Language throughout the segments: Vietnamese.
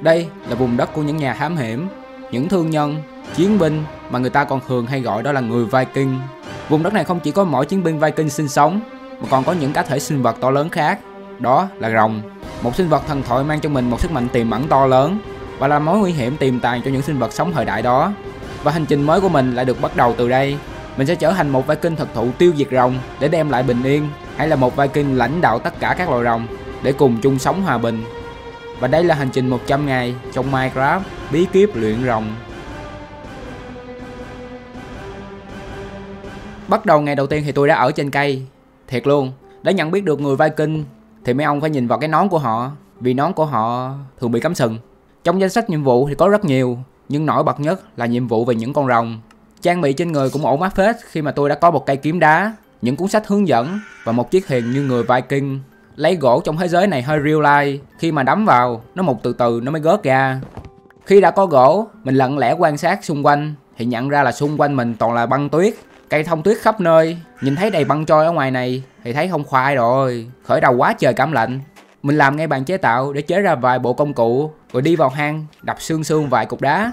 Đây là vùng đất của những nhà thám hiểm, những thương nhân, chiến binh mà người ta còn thường hay gọi đó là người Viking. Vùng đất này không chỉ có mỗi chiến binh Viking sinh sống mà còn có những cá thể sinh vật to lớn khác, đó là rồng, một sinh vật thần thoại mang trong mình một sức mạnh tiềm ẩn to lớn và là mối nguy hiểm tiềm tàng cho những sinh vật sống thời đại đó. Và hành trình mới của mình lại được bắt đầu từ đây. Mình sẽ trở thành một Viking thực thụ tiêu diệt rồng để đem lại bình yên, hay là một Viking lãnh đạo tất cả các loài rồng để cùng chung sống hòa bình. Và đây là hành trình 100 ngày trong Minecraft bí kíp luyện rồng. Bắt đầu ngày đầu tiên thì tôi đã ở trên cây. Thiệt luôn, để nhận biết được người Viking thì mấy ông phải nhìn vào cái nón của họ, vì nón của họ thường bị cắm sừng. Trong danh sách nhiệm vụ thì có rất nhiều, nhưng nổi bật nhất là nhiệm vụ về những con rồng. Trang bị trên người cũng ổn áp phết khi mà tôi đã có một cây kiếm đá, những cuốn sách hướng dẫn và một chiếc thuyền như người Viking. Lấy gỗ trong thế giới này hơi real life, khi mà đấm vào, nó mục từ từ nó mới gớt ra. Khi đã có gỗ, mình lặng lẽ quan sát xung quanh thì nhận ra là xung quanh mình toàn là băng tuyết, cây thông tuyết khắp nơi. Nhìn thấy đầy băng trôi ở ngoài này thì thấy không khoai rồi, khởi đầu quá trời cảm lạnh. Mình làm ngay bàn chế tạo để chế ra vài bộ công cụ, rồi đi vào hang, đập xương vài cục đá.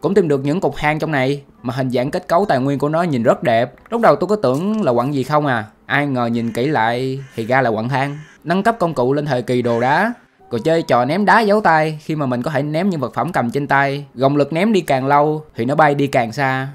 Cũng tìm được những cục hang trong này mà hình dạng kết cấu tài nguyên của nó nhìn rất đẹp. Lúc đầu tôi có tưởng là quặng gì không à, ai ngờ nhìn kỹ lại thì ra là quặng than. Nâng cấp công cụ lên thời kỳ đồ đá, rồi chơi trò ném đá giấu tay, khi mà mình có thể ném những vật phẩm cầm trên tay. Gồng lực ném đi càng lâu thì nó bay đi càng xa.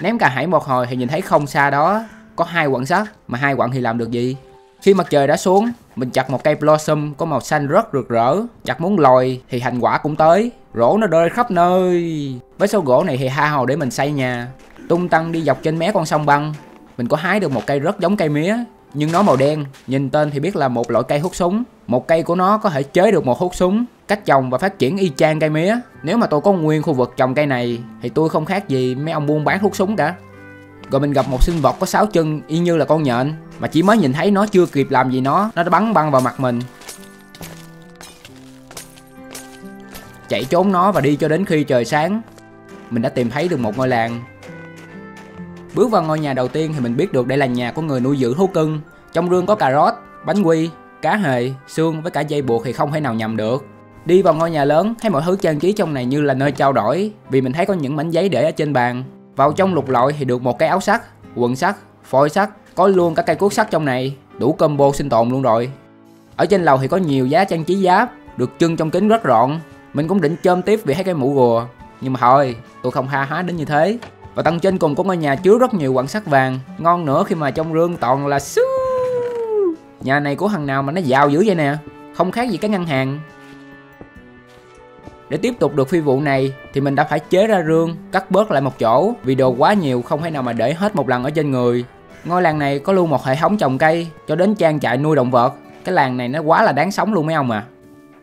Ném cả hải một hồi thì nhìn thấy không xa đó có 2 quặng sắt, mà 2 quặng thì làm được gì. Khi mặt trời đã xuống, mình chặt một cây blossom có màu xanh rất rực rỡ. Chặt muốn lòi thì thành quả cũng tới, rổ nó rơi khắp nơi. Với số gỗ này thì tha hồ để mình xây nhà. Tung tăng đi dọc trên mé con sông băng, mình có hái được một cây rất giống cây mía, nhưng nó màu đen. Nhìn tên thì biết là một loại cây hút súng. Một cây của nó có thể chế được một hút súng. Cách trồng và phát triển y chang cây mía. Nếu mà tôi có nguyên khu vực trồng cây này thì tôi không khác gì mấy ông buôn bán hút súng cả. Rồi mình gặp một sinh vật có 6 chân y như là con nhện, mà chỉ mới nhìn thấy nó chưa kịp làm gì nó đã bắn băng vào mặt mình. Chạy trốn nó và đi cho đến khi trời sáng, mình đã tìm thấy được một ngôi làng. Bước vào ngôi nhà đầu tiên thì mình biết được đây là nhà của người nuôi dưỡng thú cưng. Trong rương có cà rốt, bánh quy, cá hề, xương với cả dây buộc thì không thể nào nhầm được. Đi vào ngôi nhà lớn, thấy mọi thứ trang trí trong này như là nơi trao đổi, vì mình thấy có những mảnh giấy để ở trên bàn. Vào trong lục lọi thì được một cái áo sắt, quần sắt, phôi sắt, có luôn cả cây cuốc sắt trong này, đủ combo sinh tồn luôn rồi. Ở trên lầu thì có nhiều giá trang trí giáp, được trưng trong kính rất rọn. Mình cũng định chôm tiếp vì thấy cái mũ rùa, nhưng mà thôi, tôi không tha hóa đến như thế. Và tầng trên cùng của ngôi nhà chứa rất nhiều quặng sắt vàng, ngon nữa khi mà trong rương toàn là xứ. Nhà này của thằng nào mà nó giàu dữ vậy nè, không khác gì cái ngân hàng. Để tiếp tục được phi vụ này thì mình đã phải chế ra rương, cắt bớt lại một chỗ vì đồ quá nhiều không thể nào mà để hết một lần ở trên người. Ngôi làng này có luôn một hệ thống trồng cây cho đến trang trại nuôi động vật. Cái làng này nó quá là đáng sống luôn mấy ông à.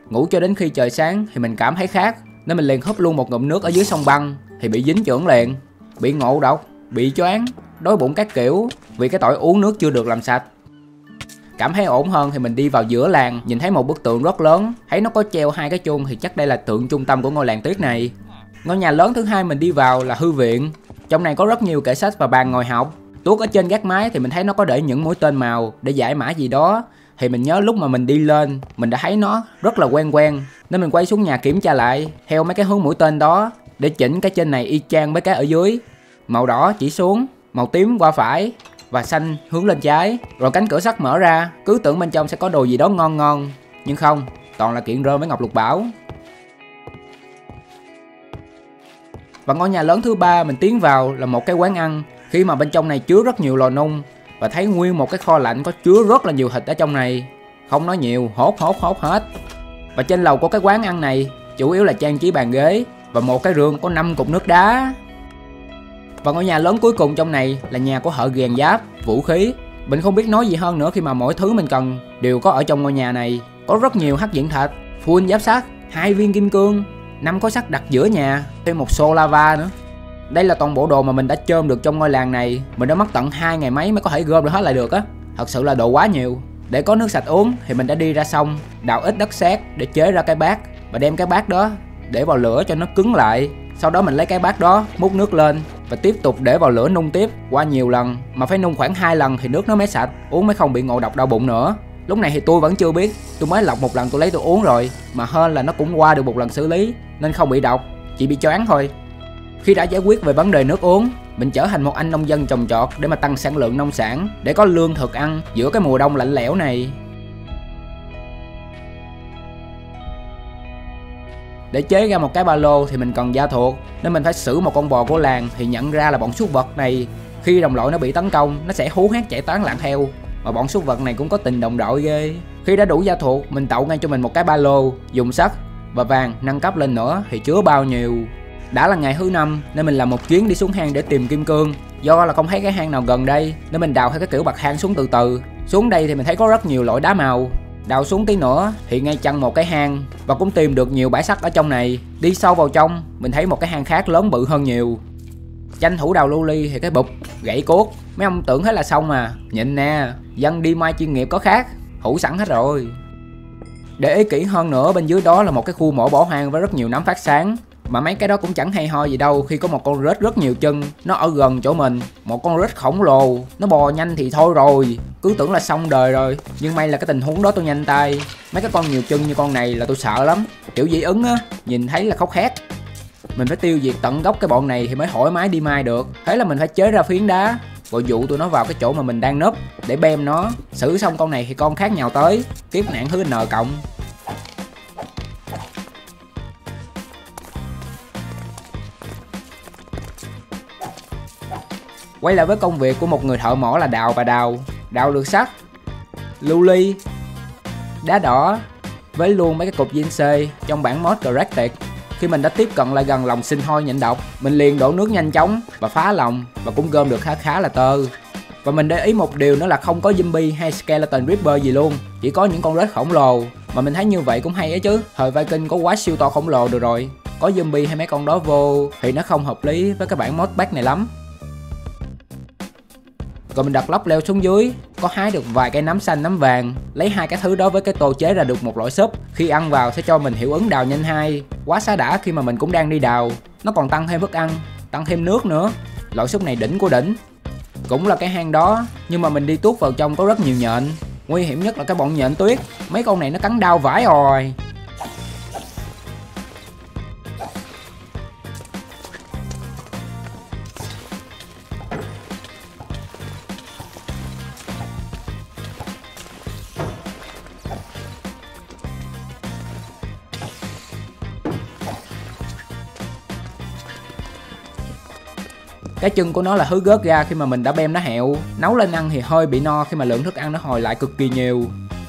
Ngủ cho đến khi trời sáng thì mình cảm thấy khát, nên mình liền húp luôn một ngụm nước ở dưới sông băng thì bị dính chưởng liền. Bị ngộ độc, bị choáng, đói bụng các kiểu vì cái tội uống nước chưa được làm sạch. Cảm thấy ổn hơn thì mình đi vào giữa làng, nhìn thấy một bức tượng rất lớn, thấy nó có treo 2 cái chuông thì chắc đây là tượng trung tâm của ngôi làng tuyết này. Ngôi nhà lớn thứ hai mình đi vào là thư viện. Trong này có rất nhiều kệ sách và bàn ngồi học. Tuốt ở trên gác mái thì mình thấy nó có để những mũi tên màu để giải mã gì đó. Thì mình nhớ lúc mà mình đi lên, mình đã thấy nó rất là quen nên mình quay xuống nhà kiểm tra lại theo mấy cái hướng mũi tên đó để chỉnh cái trên này y chang mấy cái ở dưới. Màu đỏ chỉ xuống, màu tím qua phải và xanh hướng lên trái. Rồi cánh cửa sắt mở ra, cứ tưởng bên trong sẽ có đồ gì đó ngon, nhưng không, toàn là kiện rơm với ngọc lục bảo. Và ngôi nhà lớn thứ ba mình tiến vào là một cái quán ăn, khi mà bên trong này chứa rất nhiều lò nung và thấy nguyên một cái kho lạnh có chứa rất là nhiều thịt ở trong này. Không nói nhiều, hốt hết. Và trên lầu của cái quán ăn này chủ yếu là trang trí bàn ghế và một cái rương có 5 cục nước đá. Và ngôi nhà lớn cuối cùng trong này là nhà của thợ rèn giáp, vũ khí. Mình không biết nói gì hơn nữa khi mà mỗi thứ mình cần đều có ở trong ngôi nhà này. Có rất nhiều hắc diện thạch, full giáp sắt, 2 viên kim cương, 5 khối sắt đặt giữa nhà, thêm một xô lava nữa. Đây là toàn bộ đồ mà mình đã chôm được trong ngôi làng này. Mình đã mất tận 2 ngày mấy mới có thể gom được hết lại được á. Thật sự là đồ quá nhiều. Để có nước sạch uống thì mình đã đi ra sông, đào ít đất sét để chế ra cái bát và đem cái bát đó để vào lửa cho nó cứng lại. Sau đó mình lấy cái bát đó, múc nước lên và tiếp tục để vào lửa nung tiếp qua nhiều lần, mà phải nung khoảng 2 lần thì nước nó mới sạch, uống mới không bị ngộ độc đau bụng nữa. Lúc này thì tôi vẫn chưa biết, tôi mới lọc một lần tôi lấy tôi uống rồi, mà hên là nó cũng qua được một lần xử lý nên không bị độc, chỉ bị choáng thôi. Khi đã giải quyết về vấn đề nước uống, mình trở thành một anh nông dân trồng trọt để mà tăng sản lượng nông sản, để có lương thực ăn giữa cái mùa đông lạnh lẽo này. Để chế ra một cái ba lô thì mình cần gia thuộc, nên mình phải xử một con bò của làng thì nhận ra là bọn súc vật này. Khi đồng đội nó bị tấn công, nó sẽ hú hét chạy tán loạn theo, mà bọn súc vật này cũng có tình đồng đội ghê. Khi đã đủ gia thuộc, mình tạo ngay cho mình một cái ba lô, dùng sắt và vàng nâng cấp lên nữa thì chứa bao nhiêu. Đã là ngày thứ 5 nên mình làm một chuyến đi xuống hang để tìm kim cương. Do là không thấy cái hang nào gần đây nên mình đào theo cái kiểu bậc hang xuống từ từ. Xuống đây thì mình thấy có rất nhiều loại đá màu. Đào xuống tí nữa thì ngay chân một cái hang, và cũng tìm được nhiều bãi sắt ở trong này. Đi sâu vào trong mình thấy một cái hang khác lớn bự hơn nhiều. Tranh thủ đào lưu ly thì cái bụp gãy cốt. Mấy ông tưởng hết là xong mà, nhịn nè, dân đi mai chuyên nghiệp có khác, hủ sẵn hết rồi. Để ý kỹ hơn nữa, bên dưới đó là một cái khu mộ bỏ hoang với rất nhiều nấm phát sáng. Mà mấy cái đó cũng chẳng hay ho gì đâu khi có một con rết rất nhiều chân, nó ở gần chỗ mình. Một con rết khổng lồ, nó bò nhanh thì thôi rồi, cứ tưởng là xong đời rồi. Nhưng may là cái tình huống đó tôi nhanh tay. Mấy cái con nhiều chân như con này là tôi sợ lắm, kiểu dị ứng á, nhìn thấy là khóc khét. Mình phải tiêu diệt tận gốc cái bọn này thì mới thoải mái đi mai được. Thế là mình phải chế ra phiến đá, rồi dụ tụi nó vào cái chỗ mà mình đang núp để bem nó. Xử xong con này thì con khác nhào tới, kiếp nạn thứ N cộng. Quay lại với công việc của một người thợ mỏ là đào và đào. Đào được sắt, lưu ly, đá đỏ với luôn mấy cái cục ginseng trong bản mod Crafted. Khi mình đã tiếp cận lại gần lòng sinh hôi nhện độc, mình liền đổ nước nhanh chóng và phá lòng, và cũng gom được khá là tơ. Và mình để ý một điều nữa là không có zombie hay skeleton reaper gì luôn, chỉ có những con rết khổng lồ. Mà mình thấy như vậy cũng hay ấy chứ, thời Viking có quá siêu to khổng lồ được rồi. Có zombie hay mấy con đó vô thì nó không hợp lý với cái bản mod pack này lắm. Rồi mình đặt lóc leo xuống dưới, có hái được vài cây nấm xanh nấm vàng. Lấy hai cái thứ đó với cái tô chế ra được một loại súp, khi ăn vào sẽ cho mình hiệu ứng đào nhanh 2. Quá xá đã khi mà mình cũng đang đi đào. Nó còn tăng thêm thức ăn, tăng thêm nước nữa. Loại súp này đỉnh của đỉnh. Cũng là cái hang đó, nhưng mà mình đi tuốt vào trong có rất nhiều nhện. Nguy hiểm nhất là cái bọn nhện tuyết, mấy con này nó cắn đau vãi rồi. Cái chân của nó là thứ gớt ra khi mà mình đã bem nó hẹo. Nấu lên ăn thì hơi bị no khi mà lượng thức ăn nó hồi lại cực kỳ nhiều.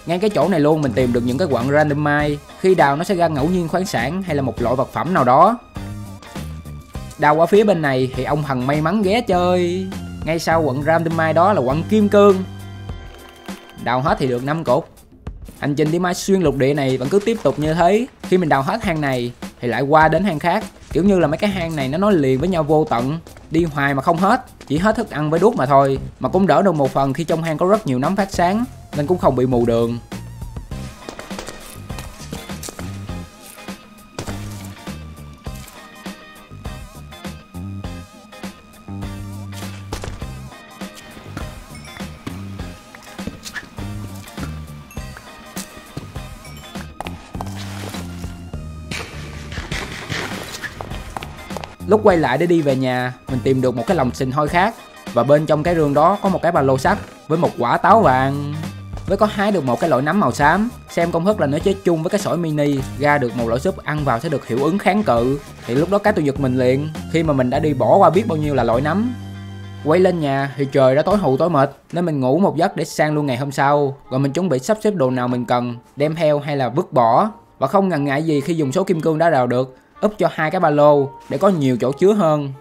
Ngay cái chỗ này luôn mình tìm được những cái quặng randomize. Khi đào nó sẽ ra ngẫu nhiên khoáng sản hay là một loại vật phẩm nào đó. Đào qua phía bên này thì ông thần may mắn ghé chơi. Ngay sau quặng randomize đó là quặng kim cương. Đào hết thì được 5 cột. Hành trình đi mai xuyên lục địa này vẫn cứ tiếp tục như thế. Khi mình đào hết hang này thì lại qua đến hang khác. Kiểu như là mấy cái hang này nó nói liền với nhau vô tận, đi hoài mà không hết, chỉ hết thức ăn với đuốc mà thôi. Mà cũng đỡ được một phần khi trong hang có rất nhiều nấm phát sáng nên cũng không bị mù đường. Lúc quay lại để đi về nhà, mình tìm được một cái lồng sinh hôi khác. Và bên trong cái rương đó có một cái ba lô sắt với một quả táo vàng. Với có hái được một cái loại nấm màu xám. Xem công thức là nó chế chung với cái sỏi mini, ra được một loại súp ăn vào sẽ được hiệu ứng kháng cự. Thì lúc đó cái tôi giật mình liền, khi mà mình đã đi bỏ qua biết bao nhiêu là loại nấm. Quay lên nhà thì trời đã tối hù tối mệt, nên mình ngủ một giấc để sang luôn ngày hôm sau. Rồi mình chuẩn bị sắp xếp đồ nào mình cần, đem theo hay là vứt bỏ. Và không ngần ngại gì khi dùng số kim cương đã đào được, úp cho hai cái ba lô để có nhiều chỗ chứa hơn.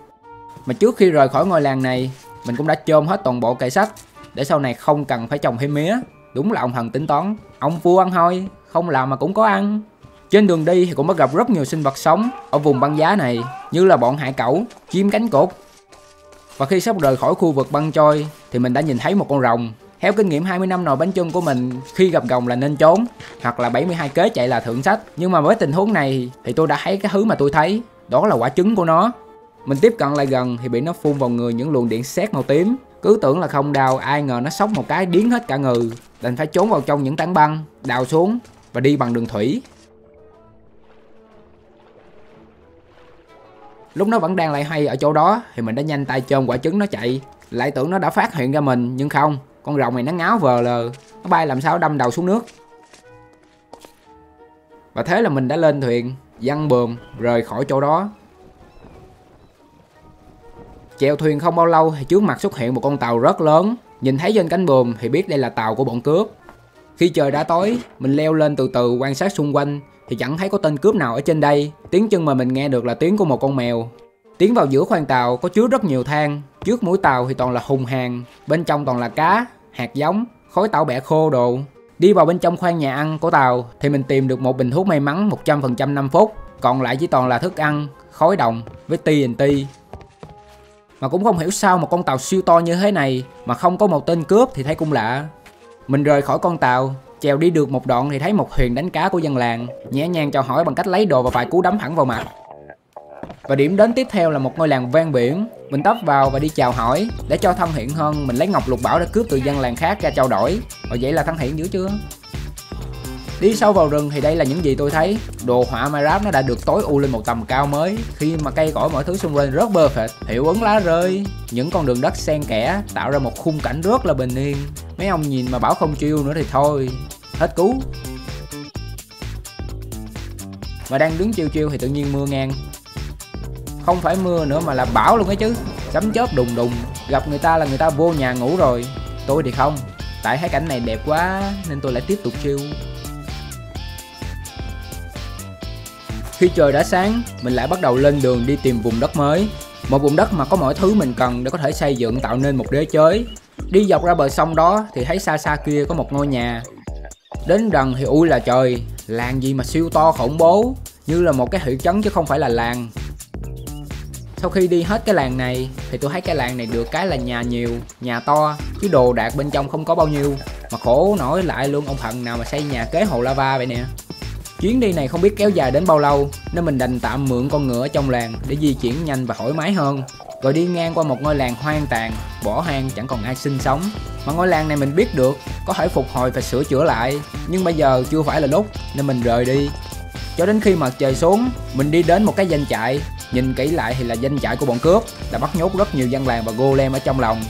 Mà trước khi rời khỏi ngôi làng này, mình cũng đã chôn hết toàn bộ cây sắt để sau này không cần phải trồng thêm mía. Đúng là ông thần tính toán, ông vua ăn thôi, không làm mà cũng có ăn. Trên đường đi thì cũng bắt gặp rất nhiều sinh vật sống ở vùng băng giá này, như là bọn hải cẩu, chim cánh cụt. Và khi sắp rời khỏi khu vực băng trôi thì mình đã nhìn thấy một con rồng. Theo kinh nghiệm 20 năm nồi bánh chưng của mình, khi gặp rồng là nên trốn, hoặc là 72 kế chạy là thượng sách. Nhưng mà với tình huống này thì tôi đã thấy cái thứ mà tôi thấy, đó là quả trứng của nó. Mình tiếp cận lại gần thì bị nó phun vào người những luồng điện sét màu tím. Cứ tưởng là không đau, ai ngờ nó sốc một cái điến hết cả người. nên phải trốn vào trong những tảng băng, đào xuống và đi bằng đường thủy. Lúc nó vẫn đang lay hoay ở chỗ đó thì mình đã nhanh tay chôm quả trứng nó chạy, lại tưởng nó đã phát hiện ra mình, nhưng không, con rồng này nó ngáo vờ lờ, nó bay làm sao đâm đầu xuống nước. Và thế là mình đã lên thuyền, văng buồm, rời khỏi chỗ đó. Chèo thuyền không bao lâu thì trước mặt xuất hiện một con tàu rất lớn. Nhìn thấy trên cánh buồm thì biết đây là tàu của bọn cướp. Khi trời đã tối, mình leo lên từ từ quan sát xung quanh thì chẳng thấy có tên cướp nào ở trên đây. Tiếng chân mà mình nghe được là tiếng của một con mèo. Tiến vào giữa khoang tàu có chứa rất nhiều than. Trước mũi tàu thì toàn là hùng hàng, bên trong toàn là cá, hạt giống, khói tảo bẹ khô đồ. Đi vào bên trong khoang nhà ăn của tàu thì mình tìm được một bình thuốc may mắn 100% 5 phút. Còn lại chỉ toàn là thức ăn, khói đồng với TNT. Mà cũng không hiểu sao một con tàu siêu to như thế này mà không có một tên cướp thì thấy cũng lạ. Mình rời khỏi con tàu, chèo đi được một đoạn thì thấy một thuyền đánh cá của dân làng, nhẹ nhàng chào hỏi bằng cách lấy đồ và vài cú đấm thẳng vào mặt. Và điểm đến tiếp theo là một ngôi làng ven biển. Mình tấp vào và đi chào hỏi. Để cho thân thiện hơn, mình lấy ngọc lục bảo đã cướp từ dân làng khác ra trao đổi. Và vậy là thân thiện dữ chưa. Đi sâu vào rừng thì đây là những gì tôi thấy. Đồ họa Minecraft nó đã được tối ưu lên một tầm cao mới, khi mà cây cỏ mọi thứ xung quanh rất perfect, hiệu ứng lá rơi, những con đường đất xen kẽ tạo ra một khung cảnh rất là bình yên. Mấy ông nhìn mà bảo không chill nữa thì thôi, hết cứu. Mà đang đứng chill chill thì tự nhiên mưa ngang. Không phải mưa nữa mà là bão luôn ấy chứ. Sấm chớp đùng đùng, gặp người ta là người ta vô nhà ngủ rồi. Tôi thì không, tại thấy cảnh này đẹp quá nên tôi lại tiếp tục chill. Khi trời đã sáng, mình lại bắt đầu lên đường đi tìm vùng đất mới. Một vùng đất mà có mọi thứ mình cần để có thể xây dựng tạo nên một đế chế. Đi dọc ra bờ sông đó thì thấy xa xa kia có một ngôi nhà. Đến gần thì ui là trời, làng gì mà siêu to khổng bố, như là một cái thị trấn chứ không phải là làng. Sau khi đi hết cái làng này thì tôi thấy cái làng này được cái là nhà nhiều, nhà to, chứ đồ đạc bên trong không có bao nhiêu. Mà khổ nổi lại luôn ông Phận nào mà xây nhà kế hồ lava vậy nè. Chuyến đi này không biết kéo dài đến bao lâu nên mình đành tạm mượn con ngựa ở trong làng để di chuyển nhanh và thoải mái hơn. Rồi đi ngang qua một ngôi làng hoang tàn, bỏ hoang chẳng còn ai sinh sống. Mà ngôi làng này mình biết được có thể phục hồi và sửa chữa lại, nhưng bây giờ chưa phải là lúc nên mình rời đi. Cho đến khi mặt trời xuống, mình đi đến một cái doanh trại. Nhìn kỹ lại thì là doanh trại của bọn cướp đã bắt nhốt rất nhiều dân làng và golem ở trong lòng.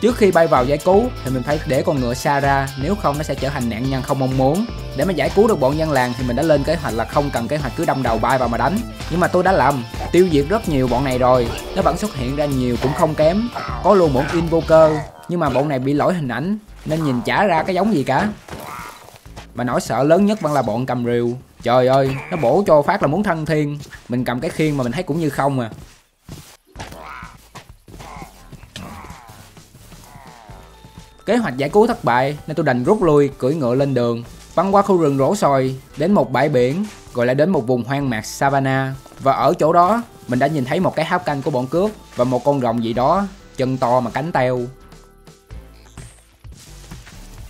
Trước khi bay vào giải cứu thì mình phải để con ngựa xa ra, nếu không nó sẽ trở thành nạn nhân không mong muốn. Để mà giải cứu được bọn dân làng thì mình đã lên kế hoạch là không cần kế hoạch cứ đâm đầu bay vào mà đánh. Nhưng mà tôi đã lầm, tiêu diệt rất nhiều bọn này rồi, nó vẫn xuất hiện ra nhiều cũng không kém. Có luôn bọn Invoker, nhưng mà bọn này bị lỗi hình ảnh nên nhìn chả ra cái giống gì cả. Mà nỗi sợ lớn nhất vẫn là bọn cầm rìu. Trời ơi, nó bổ cho phát là muốn thân thiên. Mình cầm cái khiên mà mình thấy cũng như không à. Kế hoạch giải cứu thất bại nên tôi đành rút lui, cưỡi ngựa lên đường, băng qua khu rừng rổ sồi, đến một bãi biển, rồi lại đến một vùng hoang mạc savanna. Và ở chỗ đó, mình đã nhìn thấy một cái háo canh của bọn cướp và một con rồng gì đó, chân to mà cánh teo.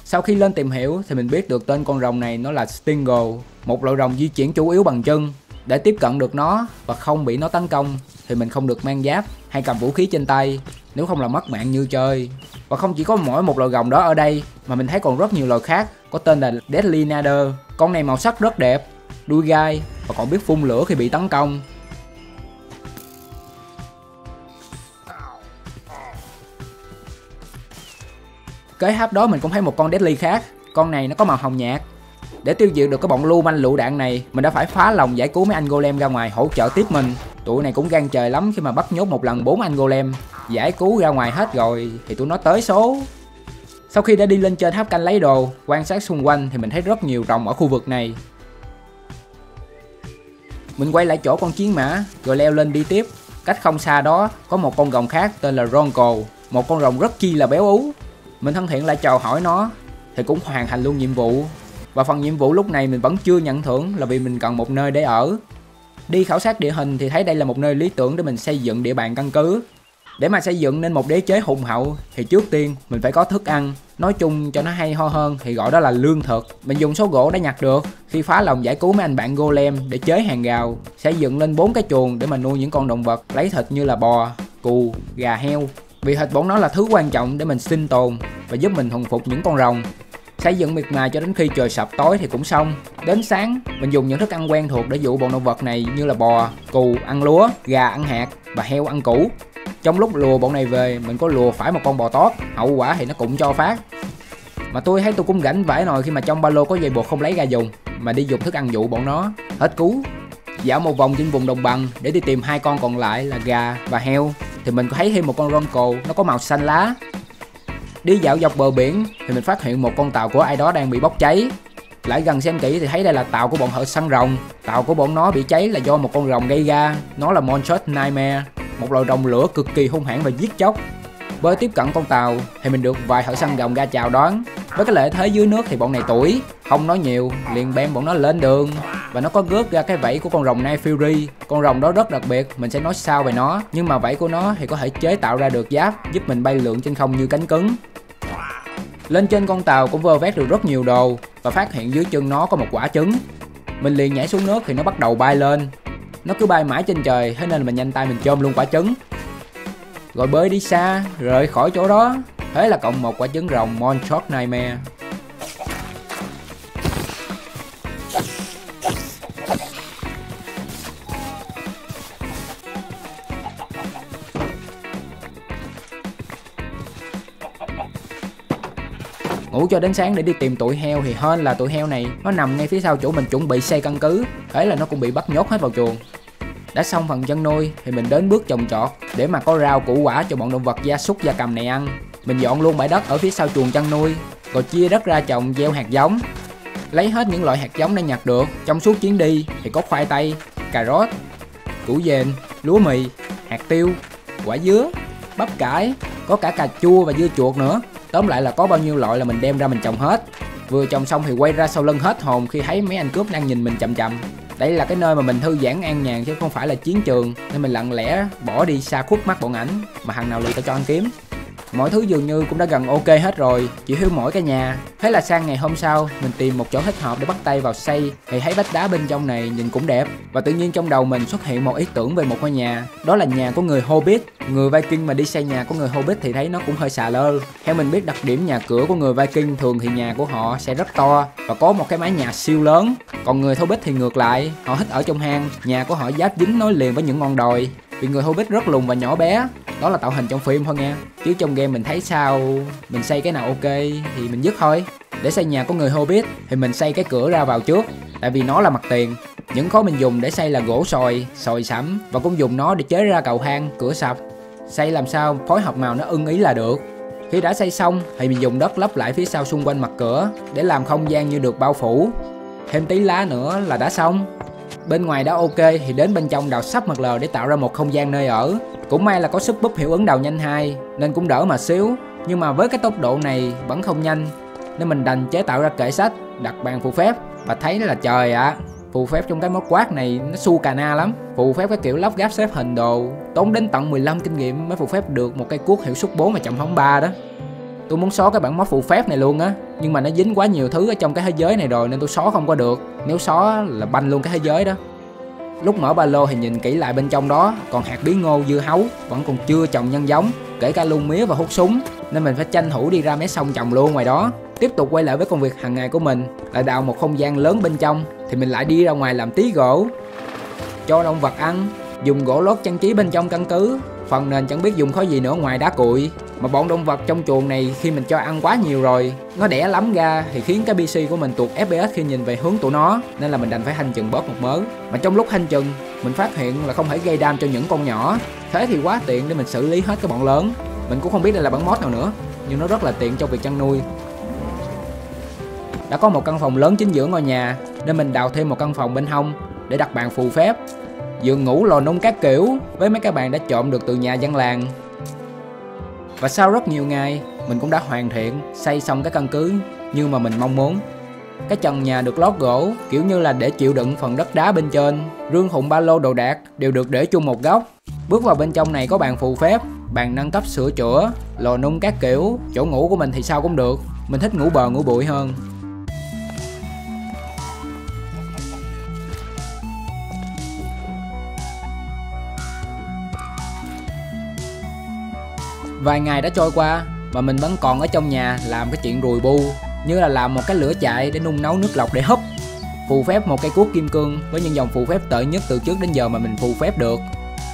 Sau khi lên tìm hiểu thì mình biết được tên con rồng này nó là Stingle, một loại rồng di chuyển chủ yếu bằng chân. Để tiếp cận được nó và không bị nó tấn công thì mình không được mang giáp hay cầm vũ khí trên tay, nếu không là mất mạng như chơi. Và không chỉ có mỗi một loại rồng đó ở đây mà mình thấy còn rất nhiều loài khác có tên là Deadly Nader. Con này màu sắc rất đẹp, đuôi gai và còn biết phun lửa khi bị tấn công. Kế hấp đó mình cũng thấy một con Deadly khác, con này nó có màu hồng nhạt. Để tiêu diệt được cái bọn lưu manh lựu đạn này, mình đã phải phá lòng giải cứu mấy anh golem ra ngoài hỗ trợ tiếp mình. Tụi này cũng gan trời lắm khi mà bắt nhốt một lần 4 anh golem. Giải cứu ra ngoài hết rồi thì tụi nó tới số. Sau khi đã đi lên trên tháp canh lấy đồ, quan sát xung quanh thì mình thấy rất nhiều rồng ở khu vực này. Mình quay lại chỗ con chiến mã rồi leo lên đi tiếp. Cách không xa đó có một con rồng khác tên là Ronco, một con rồng rất chi là béo ú. Mình thân thiện lại chào hỏi nó thì cũng hoàn thành luôn nhiệm vụ. Và phần nhiệm vụ lúc này mình vẫn chưa nhận thưởng là vì mình cần một nơi để ở. Đi khảo sát địa hình thì thấy đây là một nơi lý tưởng để mình xây dựng địa bàn căn cứ. Để mà xây dựng nên một đế chế hùng hậu thì trước tiên mình phải có thức ăn. Nói chung cho nó hay ho hơn thì gọi đó là lương thực. Mình dùng số gỗ đã nhặt được khi phá lòng giải cứu mấy anh bạn golem để chế hàng rào, xây dựng lên 4 cái chuồng để mà nuôi những con động vật lấy thịt như là bò, cừu, gà, heo. Vì thịt bọn nó là thứ quan trọng để mình sinh tồn và giúp mình thuần phục những con rồng. Xây dựng miệt mài cho đến khi trời sập tối thì cũng xong. Đến sáng, mình dùng những thức ăn quen thuộc để dụ bọn động vật này như là bò, cừu ăn lúa, gà ăn hạt và heo ăn củ. Trong lúc lùa bọn này về, mình có lùa phải một con bò tót, hậu quả thì nó cũng cho phát. Mà tôi cũng rảnh vãi nồi khi mà trong ba lô có dây buộc không lấy ra dùng, mà đi dùng thức ăn dụ bọn nó, hết cứu. Dạo một vòng trên vùng đồng bằng để đi tìm hai con còn lại là gà và heo, thì mình có thấy thêm một con rong cồ, nó có màu xanh lá. Đi dạo dọc bờ biển thì mình phát hiện một con tàu của ai đó đang bị bốc cháy. Lại gần xem kỹ thì thấy đây là tàu của bọn họ săn rồng. Tàu của bọn nó bị cháy là do một con rồng gây ra. Nó là Monster Nightmare, một loài rồng lửa cực kỳ hung hãn và giết chóc. Bơi tiếp cận con tàu thì mình được vài thợ săn rồng ra chào đón. Với cái lợi thế dưới nước thì bọn này tuổi, không nói nhiều, liền bem bọn nó lên đường. Và nó có gớt ra cái vẫy của con rồng Night Fury. Con rồng đó rất đặc biệt, mình sẽ nói sau về nó. Nhưng mà vẫy của nó thì có thể chế tạo ra được giáp, giúp mình bay lượn trên không như cánh cứng. Lên trên con tàu cũng vơ vét được rất nhiều đồ, và phát hiện dưới chân nó có một quả trứng. Mình liền nhảy xuống nước thì nó bắt đầu bay lên. Nó cứ bay mãi trên trời, thế nên mình nhanh tay mình chôm luôn quả trứng, rồi bơi đi xa, rời khỏi chỗ đó. Thế là cộng một quả trứng rồng Monster Nightmare. Ngủ cho đến sáng để đi tìm tụi heo thì hên là tụi heo này nó nằm ngay phía sau chỗ mình chuẩn bị xây căn cứ. Thế là nó cũng bị bắt nhốt hết vào chuồng. Đã xong phần chăn nuôi thì mình đến bước trồng trọt để mà có rau củ quả cho bọn động vật gia súc gia cầm này ăn. Mình dọn luôn bãi đất ở phía sau chuồng chăn nuôi, rồi chia đất ra trồng gieo hạt giống. Lấy hết những loại hạt giống đã nhặt được trong suốt chuyến đi thì có khoai tây, cà rốt, củ dền, lúa mì, hạt tiêu, quả dứa, bắp cải, có cả cà chua và dưa chuột nữa. Tóm lại là có bao nhiêu loại là mình đem ra mình trồng hết. Vừa trồng xong thì quay ra sau lưng hết hồn khi thấy mấy anh cướp đang nhìn mình chằm chằm. Đây là cái nơi mà mình thư giãn an nhàn chứ không phải là chiến trường, nên mình lặng lẽ bỏ đi xa khuất mắt bọn ảnh, mà thằng nào lì tao cho ăn kiếm. Mọi thứ dường như cũng đã gần ok hết rồi, chỉ thiếu mỗi cái nhà. Thế là sang ngày hôm sau, mình tìm một chỗ thích hợp để bắt tay vào xây, thì thấy vách đá bên trong này nhìn cũng đẹp. Và tự nhiên trong đầu mình xuất hiện một ý tưởng về một ngôi nhà, đó là nhà của người Hobbit. Người Viking mà đi xây nhà của người Hobbit thì thấy nó cũng hơi xà lơ. Theo mình biết, đặc điểm nhà cửa của người Viking thường thì nhà của họ sẽ rất to và có một cái mái nhà siêu lớn. Còn người Hobbit thì ngược lại, họ thích ở trong hang, nhà của họ giáp dính nối liền với những ngọn đồi. Vì người Hobbit rất lùn và nhỏ bé. Đó là tạo hình trong phim thôi nha, chứ trong game mình thấy sao mình xây cái nào ok thì mình dứt thôi. Để xây nhà của người Hobbit thì mình xây cái cửa ra vào trước, tại vì nó là mặt tiền. Những khối mình dùng để xây là gỗ sồi, sồi sẫm, và cũng dùng nó để chế ra cầu thang, cửa sập. Xây làm sao phối hợp màu nó ưng ý là được. Khi đã xây xong thì mình dùng đất lấp lại phía sau xung quanh mặt cửa để làm không gian như được bao phủ. Thêm tí lá nữa là đã xong. Bên ngoài đã ok thì đến bên trong đào sắp mặt lờ để tạo ra một không gian nơi ở. Cũng may là có súp búp hiệu ứng đào nhanh 2 nên cũng đỡ mà xíu. Nhưng mà với cái tốc độ này vẫn không nhanh, nên mình đành chế tạo ra kệ sách, đặt bàn phù phép. Và thấy là trời ạ, phù phép trong cái móc quát này nó su cà na lắm. Phù phép cái kiểu lóc gáp xếp hình đồ, tốn đến tận 15 kinh nghiệm mới phù phép được một cây cuốc hiệu suất 4 mà chậm phóng 3 đó. Tôi muốn xóa cái bản mod phù phép này luôn á, nhưng mà nó dính quá nhiều thứ ở trong cái thế giới này rồi nên tôi xóa không có được. Nếu xóa là banh luôn cái thế giới đó. Lúc mở ba lô thì nhìn kỹ lại bên trong đó còn hạt bí ngô, dưa hấu, vẫn còn chưa trồng nhân giống, kể cả luôn mía và hút súng, nên mình phải tranh thủ đi ra mé sông trồng luôn ngoài đó. Tiếp tục quay lại với công việc hàng ngày của mình, lại đào một không gian lớn bên trong thì mình lại đi ra ngoài làm tí gỗ cho động vật ăn, dùng gỗ lót trang trí bên trong căn cứ. Phần nền chẳng biết dùng khối gì nữa ngoài đá cuội. Mà bọn động vật trong chuồng này khi mình cho ăn quá nhiều rồi, nó đẻ lắm ra thì khiến cái PC của mình tuột FPS khi nhìn về hướng tụi nó, nên là mình đành phải hành chừng bớt một mớ. Mà trong lúc hành chừng, mình phát hiện là không thể gây đam cho những con nhỏ, thế thì quá tiện để mình xử lý hết cái bọn lớn. Mình cũng không biết đây là bản mod nào nữa, nhưng nó rất là tiện trong việc chăn nuôi. Đã có một căn phòng lớn chính giữa ngôi nhà, nên mình đào thêm một căn phòng bên hông để đặt bàn phù phép, giường ngủ, lò nung các kiểu với mấy cái bàn đã trộm được từ nhà dân làng. Và sau rất nhiều ngày, mình cũng đã hoàn thiện, xây xong cái căn cứ như mà mình mong muốn. Cái trần nhà được lót gỗ, kiểu như là để chịu đựng phần đất đá bên trên. Rương, hụn, ba lô, đồ đạc đều được để chung một góc. Bước vào bên trong này có bàn phù phép, bàn nâng cấp sửa chữa, lò nung các kiểu. Chỗ ngủ của mình thì sao cũng được, mình thích ngủ bờ ngủ bụi hơn. Vài ngày đã trôi qua mà mình vẫn còn ở trong nhà làm cái chuyện rùi bu. như là làm một cái lửa chạy để nung nấu nước lọc để húp. Phù phép một cây cuốc kim cương với những dòng phù phép tệ nhất từ trước đến giờ mà mình phù phép được.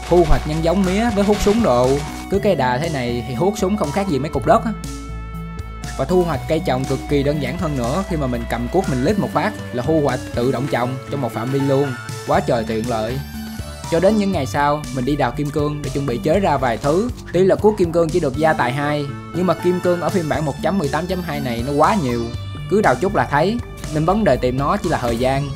Thu hoạch nhân giống mía với hút súng đồ, cứ cây đà thế này thì hút súng không khác gì mấy cục đất á. Và thu hoạch cây trồng cực kỳ đơn giản hơn nữa, khi mà mình cầm cuốc mình lít một phát là thu hoạch tự động trồng trong một phạm vi luôn, quá trời tiện lợi. Cho đến những ngày sau, mình đi đào kim cương để chuẩn bị chế ra vài thứ. Tuy là cuốc kim cương chỉ được gia tài 2, nhưng mà kim cương ở phiên bản 1.18.2 này nó quá nhiều, cứ đào chút là thấy, nên vấn đề tìm nó chỉ là thời gian.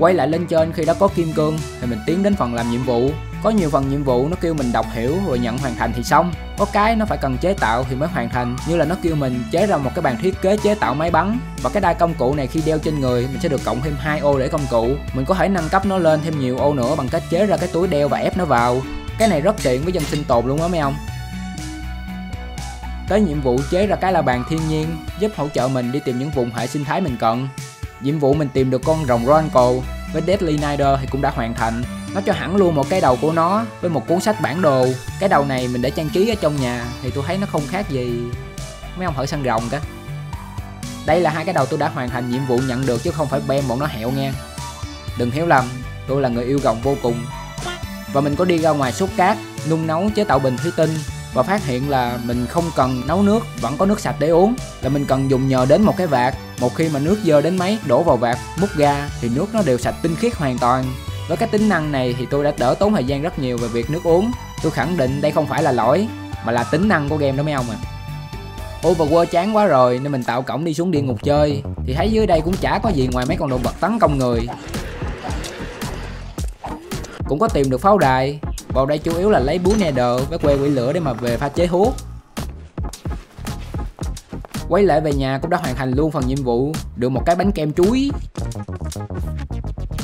Quay lại lên trên, khi đã có kim cương thì mình tiến đến phần làm nhiệm vụ. Có nhiều phần nhiệm vụ nó kêu mình đọc hiểu rồi nhận hoàn thành thì xong, có cái nó phải cần chế tạo thì mới hoàn thành, như là nó kêu mình chế ra một cái bàn thiết kế chế tạo máy bắn. Và cái đai công cụ này khi đeo trên người mình sẽ được cộng thêm 2 ô để công cụ, mình có thể nâng cấp nó lên thêm nhiều ô nữa bằng cách chế ra cái túi đeo và ép nó vào. Cái này rất tiện với dân sinh tồn luôn á mấy ông. Tới nhiệm vụ chế ra cái la bàn thiên nhiên, giúp hỗ trợ mình đi tìm những vùng hệ sinh thái mình cần. Nhiệm vụ mình tìm được con rồng Ronco với Deadly Nider thì cũng đã hoàn thành. Nó cho hẳn luôn một cái đầu của nó với một cuốn sách bản đồ. Cái đầu này mình để trang trí ở trong nhà thì tôi thấy nó không khác gì mấy ông thợ săn rồng cả. Đây là hai cái đầu tôi đã hoàn thành nhiệm vụ nhận được chứ không phải bem bọn nó hẹo nha. Đừng hiểu lầm, tôi là người yêu rồng vô cùng. Và mình có đi ra ngoài xúc cát, nung nấu chế tạo bình thủy tinh, và phát hiện là mình không cần nấu nước, vẫn có nước sạch để uống, là mình cần dùng nhờ đến một cái vạc. Một khi mà nước dơ đến mấy đổ vào vạc múc ga thì nước nó đều sạch tinh khiết hoàn toàn. Với cái tính năng này thì tôi đã đỡ tốn thời gian rất nhiều về việc nước uống. Tôi khẳng định đây không phải là lỗi mà là tính năng của game đó mấy ông à. Overworld chán quá rồi nên mình tạo cổng đi xuống địa ngục chơi, thì thấy dưới đây cũng chả có gì ngoài mấy con động vật tấn công người. Cũng có tìm được pháo đài. Vào đây chủ yếu là lấy búa Nether với que quỷ lửa để mà về pha chế thuốc. Quay lại về nhà cũng đã hoàn thành luôn phần nhiệm vụ, được một cái bánh kem chuối,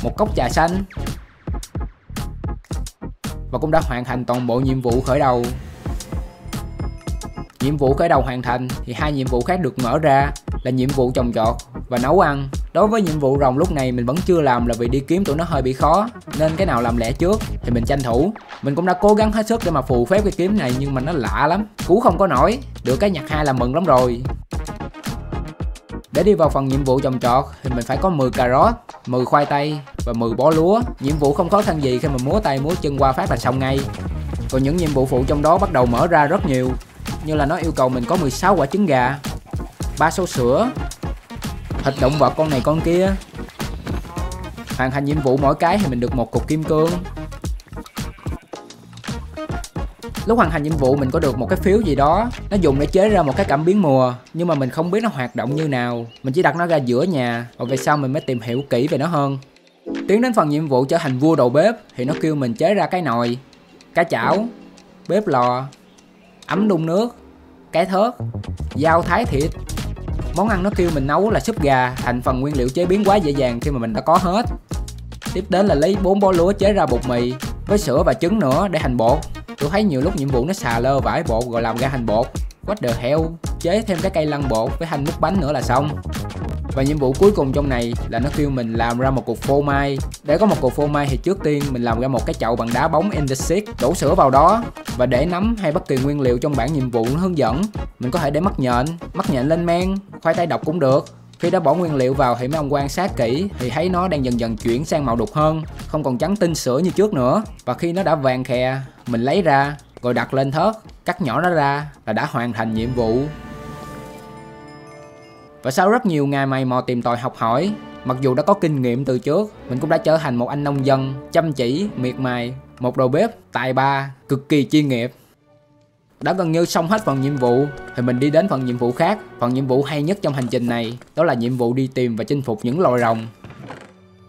một cốc trà xanh, và cũng đã hoàn thành toàn bộ nhiệm vụ khởi đầu. Nhiệm vụ khởi đầu hoàn thành thì hai nhiệm vụ khác được mở ra là nhiệm vụ trồng trọt và nấu ăn. Đối với nhiệm vụ rồng lúc này mình vẫn chưa làm là vì đi kiếm tụi nó hơi bị khó, nên cái nào làm lẹ trước thì mình tranh thủ. Mình cũng đã cố gắng hết sức để mà phù phép cái kiếm này nhưng mà nó lạ lắm, cứu không có nổi. Được cái nhặt 2 là mừng lắm rồi. Để đi vào phần nhiệm vụ trồng trọt thì mình phải có 10 cà rốt, 10 khoai tây và 10 bó lúa. Nhiệm vụ không khó khăn gì khi mà múa tay múa chân qua phát là xong ngay. Còn những nhiệm vụ phụ trong đó bắt đầu mở ra rất nhiều, như là nó yêu cầu mình có 16 quả trứng gà, 3 số sữa, thịt động vật con này con kia. Hoàn thành nhiệm vụ mỗi cái thì mình được một cục kim cương. Lúc hoàn thành nhiệm vụ mình có được một cái phiếu gì đó, nó dùng để chế ra một cái cảm biến mùa, nhưng mà mình không biết nó hoạt động như nào. Mình chỉ đặt nó ra giữa nhà, rồi về sau mình mới tìm hiểu kỹ về nó hơn. Tiến đến phần nhiệm vụ trở thành vua đầu bếp thì nó kêu mình chế ra cái nồi, cái chảo, bếp lò, ấm đun nước, cái thớt, dao thái thịt. Món ăn nó kêu mình nấu là súp gà, thành phần nguyên liệu chế biến quá dễ dàng khi mà mình đã có hết. Tiếp đến là lấy 4 bó lúa chế ra bột mì với sữa và trứng nữa để thành bột. Tôi thấy nhiều lúc nhiệm vụ nó xà lơ vải bột rồi làm ra thành bột. What the hell, chế thêm cái cây lăn bột với hành múc bánh nữa là xong. Và nhiệm vụ cuối cùng trong này là nó kêu mình làm ra một cục phô mai. Để có một cục phô mai thì trước tiên mình làm ra một cái chậu bằng đá bóng andesite, đổ sữa vào đó và để nấm hay bất kỳ nguyên liệu trong bảng nhiệm vụ nó hướng dẫn. Mình có thể để mắc nhện lên men, khoai tây độc cũng được. Khi đã bỏ nguyên liệu vào thì mấy ông quan sát kỹ thì thấy nó đang dần dần chuyển sang màu đục hơn, không còn trắng tinh sữa như trước nữa. Và khi nó đã vàng khè, mình lấy ra rồi đặt lên thớt, cắt nhỏ nó ra là đã hoàn thành nhiệm vụ. Và sau rất nhiều ngày mày mò tìm tòi học hỏi, mặc dù đã có kinh nghiệm từ trước, mình cũng đã trở thành một anh nông dân chăm chỉ, miệt mài, một đầu bếp tài ba, cực kỳ chuyên nghiệp. Đã gần như xong hết phần nhiệm vụ thì mình đi đến phần nhiệm vụ khác. Phần nhiệm vụ hay nhất trong hành trình này đó là nhiệm vụ đi tìm và chinh phục những loài rồng.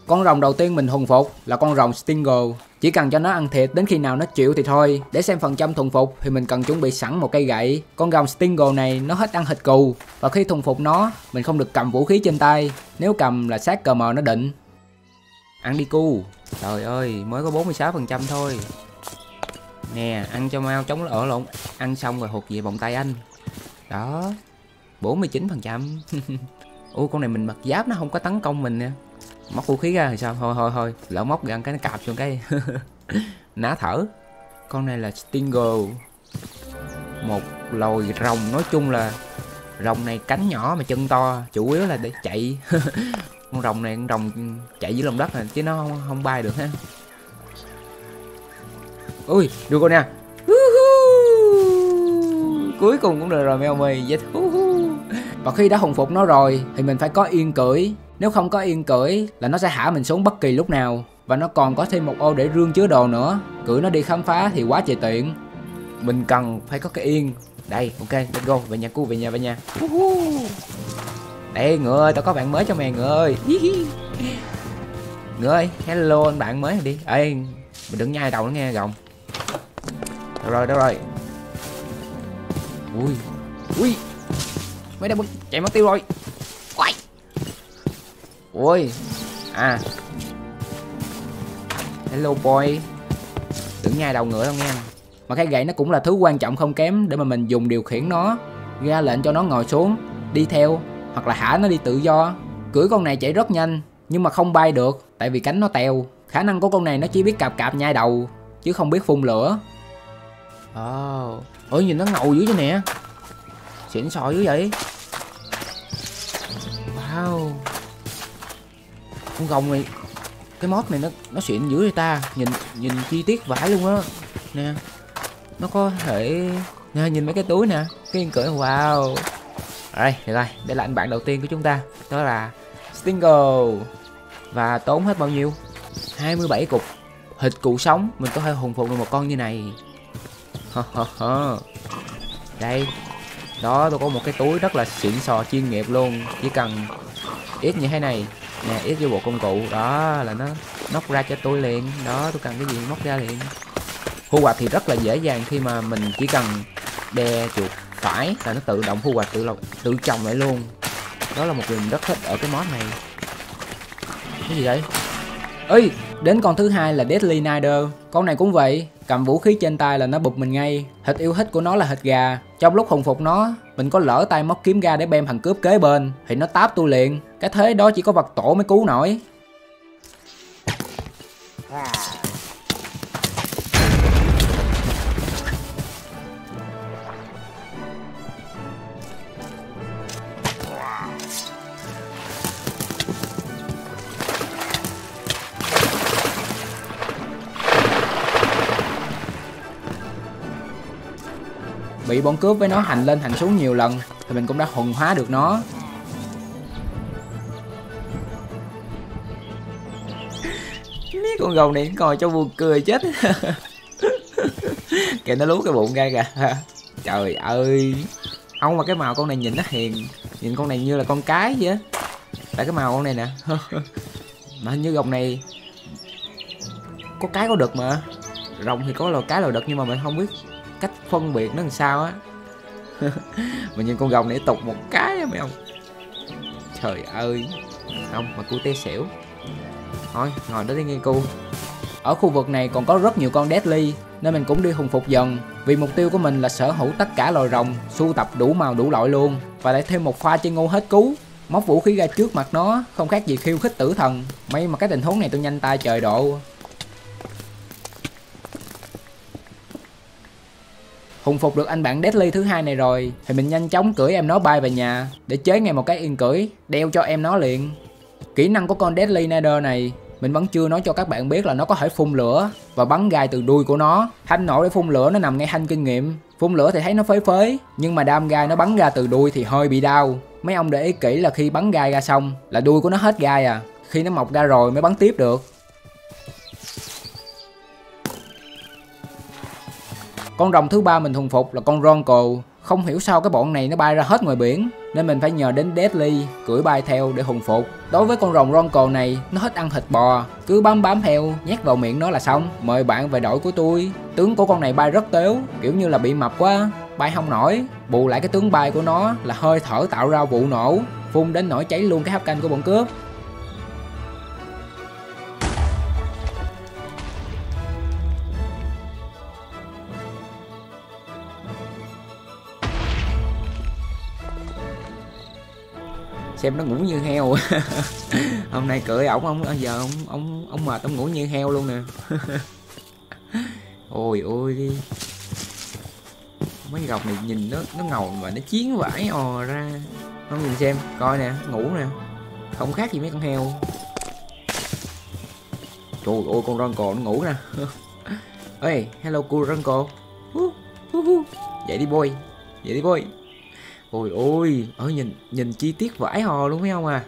Con rồng đầu tiên mình thuần phục là con rồng Stingle. Chỉ cần cho nó ăn thịt đến khi nào nó chịu thì thôi. Để xem phần trăm thuần phục thì mình cần chuẩn bị sẵn một cây gậy. Con rồng Stingle này nó hết ăn thịt cừu, và khi thuần phục nó mình không được cầm vũ khí trên tay, nếu cầm là xác cờ mờ nó định. Ăn đi cu. Trời ơi, mới có 46% thôi. Nè, ăn cho mau chống lỡ lộn. Ăn xong rồi hụt về vòng tay anh. Đó, 49%. Ui, con này mình mặc giáp nó không có tấn công mình nè. Móc vũ khí ra thì sao? Thôi, lỡ móc gần cái nó cạp xuống cái. Ná thở. Con này là Stingle. Một loài rồng, nói chung là rồng này cánh nhỏ mà chân to, chủ yếu là để chạy. Con rồng này, con rồng chạy dưới lòng đất này chứ nó không bay được ha. Ui, đưa con nè. Cuối cùng cũng được rồi mèo mì. Và khi đã hùng phục nó rồi thì mình phải có yên cưỡi. Nếu không có yên cưỡi là nó sẽ hạ mình xuống bất kỳ lúc nào. Và nó còn có thêm một ô để rương chứa đồ nữa. Cưỡi nó đi khám phá thì quá trời tiện. Mình cần phải có cái yên. Đây, ok, let's go, về nhà cu, về nhà. Đây, ngựa ơi, tao có bạn mới cho mày, ngựa ơi. Ngựa ơi, hello anh bạn mới đi. Ê, mình đừng nhai đầu nó nghe, gồng. Đâu rồi. Ui, mấy đứa chạy mất tiêu rồi. Ui, à. Hello boy. Đừng nhai đầu ngựa đâu nghe. Mà cái gậy nó cũng là thứ quan trọng không kém để mà mình dùng điều khiển nó, ra lệnh cho nó ngồi xuống, đi theo hoặc là thả nó đi tự do. Cưỡi con này chạy rất nhanh nhưng mà không bay được tại vì cánh nó tèo. Khả năng của con này nó chỉ biết cạp nhai đầu chứ không biết phun lửa. Ôi nhìn nó ngầu dữ chứ nè. Xịn sò dữ vậy. Wow. Con gồng này, cái mod này nó xịn dữ vậy ta. Nhìn chi tiết vãi luôn á. Nè. Nó có thể nè, nhìn mấy cái túi nè, cái yên cưỡi. Wow. Đây, được rồi, đây là anh bạn đầu tiên của chúng ta, đó là Stingle. Và tốn hết bao nhiêu? 27 cục thịt cụ sống mình có thể hùng phục được một con như này. Đây. Đó, tôi có một cái túi rất là xịn sò chuyên nghiệp luôn, chỉ cần ít như thế này nè, ít vô bộ công cụ đó là nó móc ra cho tôi liền. Đó, tôi cần cái gì móc ra liền. Thu hoạch thì rất là dễ dàng khi mà mình chỉ cần đè chuột phải là nó tự động thu hoạch, tự trồng lại luôn. Đó là một điều mình rất thích ở cái mod này. Cái gì vậy? Ê, đến con thứ hai là Deadly Nider. Con này cũng vậy, cầm vũ khí trên tay là nó bụp mình ngay. Thịt yêu thích của nó là thịt gà. Trong lúc hùng phục nó, mình có lỡ tay móc kiếm ra để bem thằng cướp kế bên thì nó táp tôi liền. Cái thế đó chỉ có vật tổ mới cứu nổi. Bị bọn cướp với nó hành lên hành xuống nhiều lần thì mình cũng đã hồn hóa được nó. Mấy con gồng này ngồi cho buồn cười chết. Kìa, nó lú cái bụng ra kìa. Trời ơi. Ông mà cái màu con này nhìn nó hiền. Nhìn con này như là con cái vậy á. Tại cái màu con này nè. Mà hình như gồng này có cái có đực mà. Rồng thì có loài cái loài đực nhưng mà mình không biết cách phân biệt nó làm sao á. Mình nhìn con gồng này tục một cái á mấy ông. Trời ơi. Không mà cu té xỉu. Thôi ngồi đó đi nghe cu. Ở khu vực này còn có rất nhiều con Deadly nên mình cũng đi hùng phục dần. Vì mục tiêu của mình là sở hữu tất cả loài rồng, sưu tập đủ màu đủ loại luôn. Và lại thêm một pha chơi ngu hết cứu. Móc vũ khí ra trước mặt nó không khác gì khiêu khích tử thần. May mà cái tình huống này tôi nhanh tay trời độ. Hùng phục được anh bạn Deadly thứ hai này rồi thì mình nhanh chóng cưỡi em nó bay về nhà để chế ngay một cái yên cưỡi đeo cho em nó liền. Kỹ năng của con Deadly Nider này mình vẫn chưa nói cho các bạn biết là nó có thể phun lửa và bắn gai từ đuôi của nó. Thanh nổ để phun lửa nó nằm ngay thanh kinh nghiệm. Phun lửa thì thấy nó phới phới nhưng mà đam gai nó bắn ra từ đuôi thì hơi bị đau. Mấy ông để ý kỹ là khi bắn gai ra xong là đuôi của nó hết gai à. Khi nó mọc ra rồi mới bắn tiếp được. Con rồng thứ ba mình hùng phục là con Ronco. Không hiểu sao cái bọn này nó bay ra hết ngoài biển nên mình phải nhờ đến Deadly cưỡi bay theo để hùng phục. Đối với con rồng Ronco này, nó thích ăn thịt bò, cứ bám theo, nhét vào miệng nó là xong. Mời bạn về đội của tôi. Tướng của con này bay rất tếu, kiểu như là bị mập quá, bay không nổi. Bù lại cái tướng bay của nó là hơi thở tạo ra vụ nổ, phun đến nổi cháy luôn cái hấp canh của bọn cướp. Xem nó ngủ như heo. Hôm nay cưỡi ổng, giờ ông mệt, ông ngủ như heo luôn nè. Ôi ôi đi. Mấy gọc này nhìn nó ngầu mà nó chiến vãi ò ra. Nó nhìn xem, coi nè, ngủ nè. Không khác gì mấy con heo. Trời ơi, con Ranko nó ngủ nè. Ê, hello cô Ranko. Dậy đi boy. Dậy đi boy. Ôi ôi, ở nhìn chi tiết vãi hò luôn phải không à.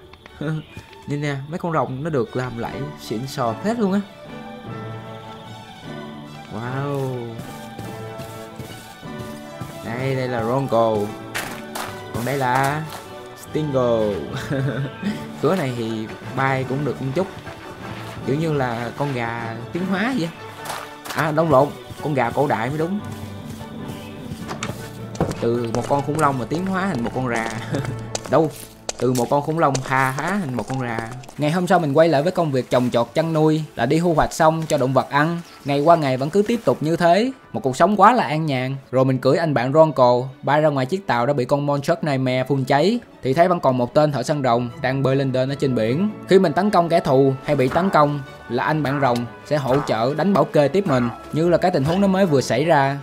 Nhìn nè, mấy con rồng nó được làm lại xịn sò hết luôn á. Wow. Đây, đây là Ranko. Còn đây là Stingo. Cửa này thì bay cũng được một chút. Kiểu như là con gà tiến hóa vậy. À, đông lộn, con gà cổ đại mới đúng. Từ một con khủng long mà tiến hóa thành một con rà. Đâu, từ một con khủng long hà há thành một con rà. Ngày hôm sau mình quay lại với công việc trồng trọt chăn nuôi, là đi thu hoạch xong cho động vật ăn. Ngày qua ngày vẫn cứ tiếp tục như thế, một cuộc sống quá là an nhàn. Rồi mình cưỡi anh bạn Ranko bay ra ngoài chiếc tàu đã bị con Monster Nightmare phun cháy, thì thấy vẫn còn một tên thợ săn rồng đang bơi lên đên ở trên biển. Khi mình tấn công kẻ thù hay bị tấn công là anh bạn rồng sẽ hỗ trợ đánh bảo kê tiếp mình, như là cái tình huống nó mới vừa xảy ra.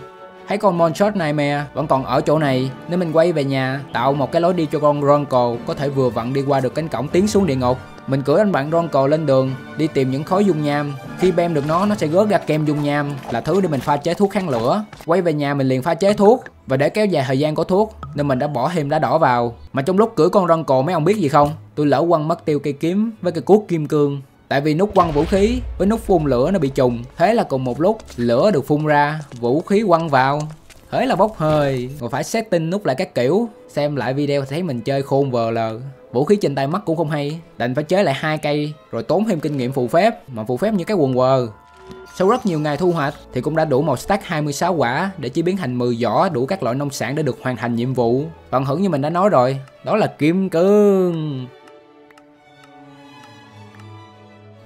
Thấy con Monster Nightmare vẫn còn ở chỗ này nên mình quay về nhà tạo một cái lối đi cho con Ranko có thể vừa vặn đi qua được cánh cổng tiến xuống địa ngục. Mình cưỡi anh bạn Ranko lên đường đi tìm những khối dung nham. Khi bem được nó sẽ gớt ra kem dung nham là thứ để mình pha chế thuốc kháng lửa. Quay về nhà mình liền pha chế thuốc, và để kéo dài thời gian của thuốc nên mình đã bỏ thêm đá đỏ vào. Mà trong lúc cưỡi con Ranko mấy ông biết gì không, tôi lỡ quăng mất tiêu cây kiếm với cây cuốc kim cương. Tại vì nút quăng vũ khí với nút phun lửa nó bị trùng. Thế là cùng một lúc lửa được phun ra, vũ khí quăng vào, thế là bốc hơi. Rồi phải setting nút lại các kiểu. Xem lại video thấy mình chơi khôn vờ lờ. Vũ khí trên tay mắt cũng không hay, đành phải chế lại 2 cây. Rồi tốn thêm kinh nghiệm phù phép, mà phù phép như cái quần quờ. Sau rất nhiều ngày thu hoạch thì cũng đã đủ một stack 26 quả để chế biến thành 10 giỏ đủ các loại nông sản để được hoàn thành nhiệm vụ. Phần thưởng như mình đã nói rồi, đó là kim cương.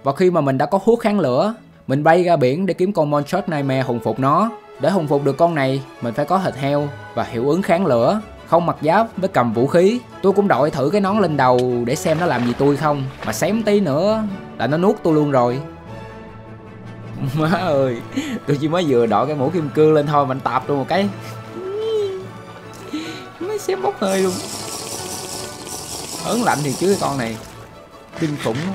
Và khi mà mình đã có thuốc kháng lửa, mình bay ra biển để kiếm con Monster Nightmare hùng phục nó. Để hùng phục được con này, mình phải có thịt heo và hiệu ứng kháng lửa, không mặc giáp với cầm vũ khí. Tôi cũng đội thử cái nón lên đầu để xem nó làm gì tôi không, mà xém tí nữa là nó nuốt tôi luôn rồi. Má ơi, tôi chỉ mới vừa đội cái mũ kim cương lên thôi mình tạp luôn một cái. Mới xém bốc hơi luôn. Ớn lạnh thì chứ cái con này kinh khủng lắm.